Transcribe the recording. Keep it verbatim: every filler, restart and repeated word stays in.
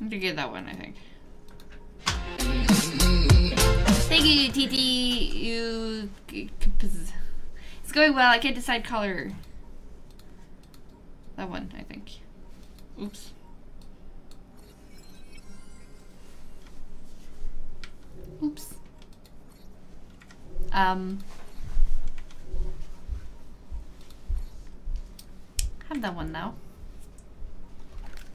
I'm gonna get that one, I think. Thank you, T T. You. It's going well. I can't decide color. That one, I think. Oops. Oops. Um. I have that one now.